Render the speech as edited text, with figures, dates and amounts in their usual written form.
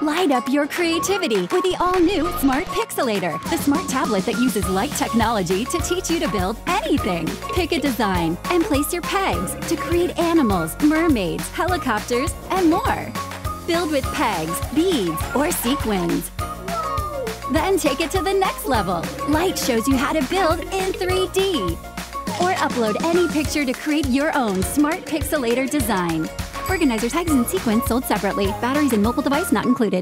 Light up your creativity with the all-new Smart Pixelator, the smart tablet that uses light technology to teach you to build anything. Pick a design and place your pegs to create animals, mermaids, helicopters, and more. Build with pegs, beads, or sequins. Then take it to the next level. Light shows you how to build in 3D. Or upload any picture to create your own Smart Pixelator design. Organizer, tags, and sequins sold separately. Batteries and mobile device not included.